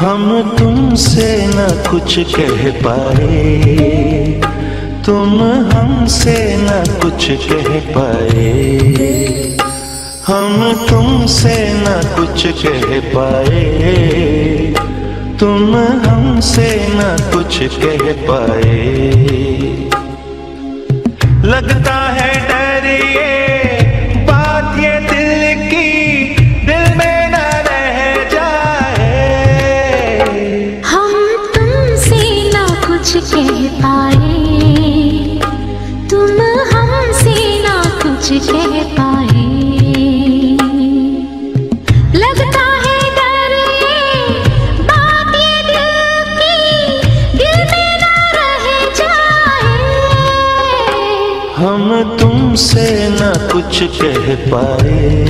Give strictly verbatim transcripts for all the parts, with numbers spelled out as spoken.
हम तुमसे न कुछ कह पाए, तुम हमसे न कुछ कह पाए। हम तुमसे न कुछ कह पाए, तुम हमसे न कुछ कह पाए। लगता है डरिए बात ये दिल की कह पाए, तुम हमसे ना कुछ कह पाए। लगता है डर बात ये दिल की दिल में ना रह जाए। हम तुमसे ना कुछ कह पाए,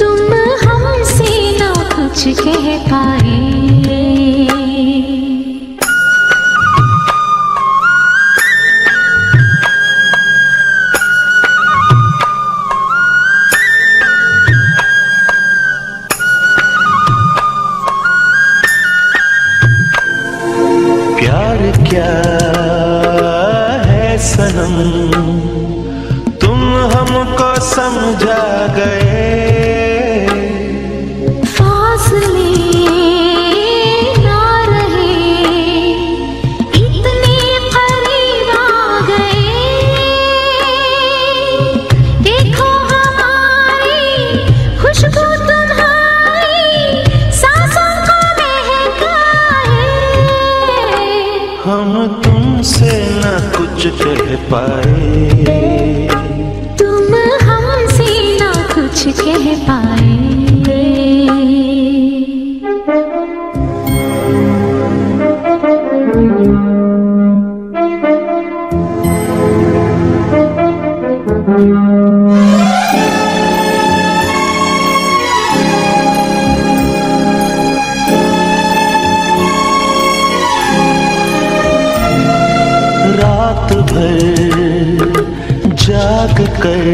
तुम हमसे ना कुछ कह पाए। क्या है सनम तुम हमको समझा गए, फासले ना रहे इतने करीब आ गए। देखो हमारी खुशबू तुम्हारी सांसों को महकाए। हम तुमसे ना कुछ कह पाए, तुम हमसे ना कुछ कह पाए। जाग कर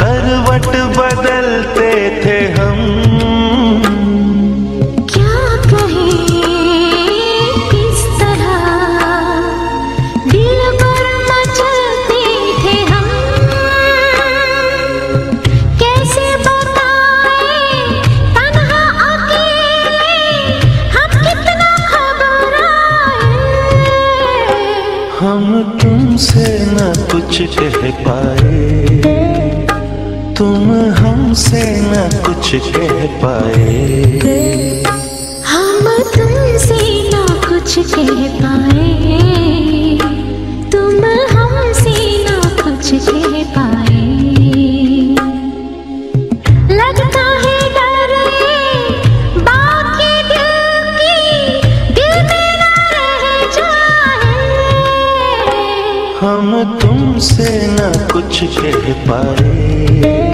करवट बदलते थे हम, क्या कहें किस तरह दिल पर मचलते थे हम। कैसे बताएं तन्हा अकेले हम कितना घबराएं। हम तुमसे ना कुछ कह पाए, तुम हमसे ना कुछ कह पाए। हम तुमसे ना कुछ कह पाए, तुम हमसे ना कुछ कह पाए। लगता है डर बात ये दिल की दिल में ना रह जाए। हम तुमसे ना कुछ कह पाए।